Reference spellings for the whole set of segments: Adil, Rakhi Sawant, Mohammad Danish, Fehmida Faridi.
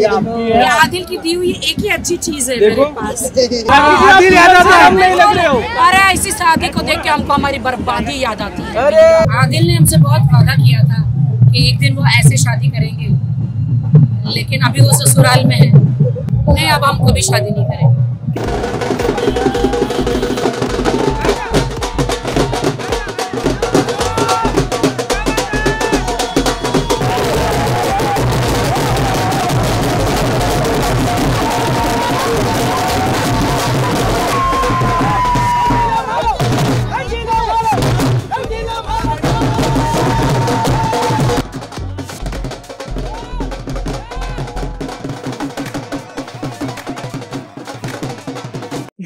ये आदिल की दी हुई एक ही अच्छी चीज है मेरे पास। आदिल याद आता है, हम नहीं लग रहे हो। अरे इसी शादी को देख के हमको हमारी बर्बादी याद आती है। अरे आदिल ने हमसे बहुत वादा किया था कि एक दिन वो ऐसे शादी करेंगे, लेकिन अभी वो ससुराल में है। नहीं, अब हम कभी शादी नहीं करेंगे।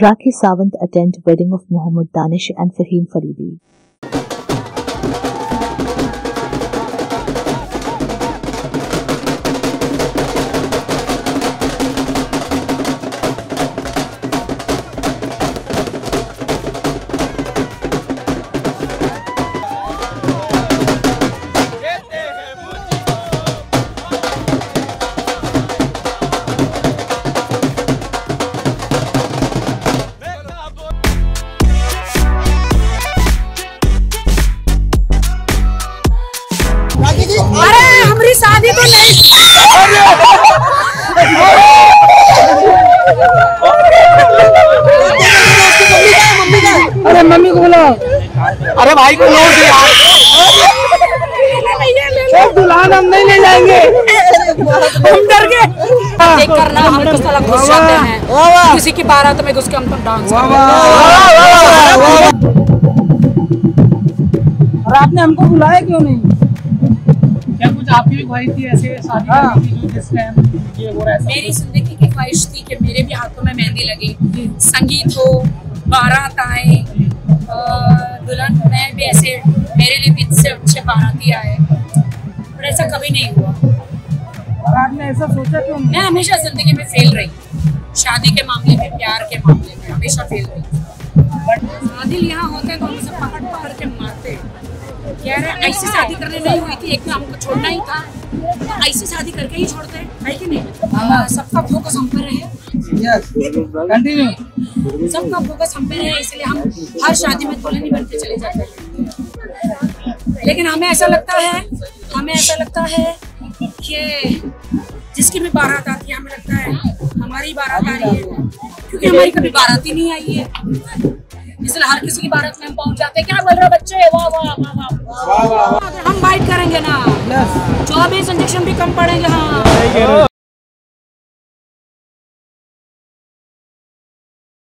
Rakhi Sawant attend wedding of Mohammad Danish and Fehmida Faridi. अरे हमारी शादी तो नहीं। अरे मम्मी को बुलाओ। अरे भाई को लो यार, दुल्हन हम नहीं ले जाएंगे, हम डर गए। करना हम तो साला घुस जाते हैं किसी की बारात में, घुस के हम तो डांस करते। और आपने हमको बुलाया क्यों नहीं? कुछ आपकी भी ख्वाहिश थी ऐसे शादी करने की, जो जिस टाइम ये हो रहा है? मेरी जिंदगी की ख्वाहिश थी कि मेरे भी हाथों में मेहंदी लगे, संगीत हो, बारात आए, दुल्हन में भी ऐसे, मेरे लिए भी इससे अच्छे बाराती आए, पर ऐसा कभी नहीं हुआ। और आपने ऐसा सोचा क्यों? मैं हमेशा जिंदगी में फेल रही, शादी के मामले में, प्यार के मामले में हमेशा फेल रही। आदिल यहाँ होते हैं तो उनसे पकड़ पकड़ के मारते। ऐसी शादी करने नहीं हुई थी, एक में हमको छोड़ना ही था, तो ऐसी शादी करके ही छोड़ते है कि नहीं? सबका फोकस हम पे रहे, सबका फोकस हम पे रहे, इसलिए हम हर शादी में दुल्हन ही बनते चले जाते हैं। लेकिन हमें ऐसा लगता है कि जिसकी भी बारात आती है, हमें लगता है हमारी बारात आ रही है, क्योंकि हमारी कभी बारात ही नहीं आई है, इसलिए हर किसी की बारात में हम पहुंच जाते हैं। क्या बोल रहे हो बच्चे? वाह वाह वाह वाह वाह। हम बाइट करेंगे ना, 24 इंजेक्शन भी कम पड़ेंगे। हाँ।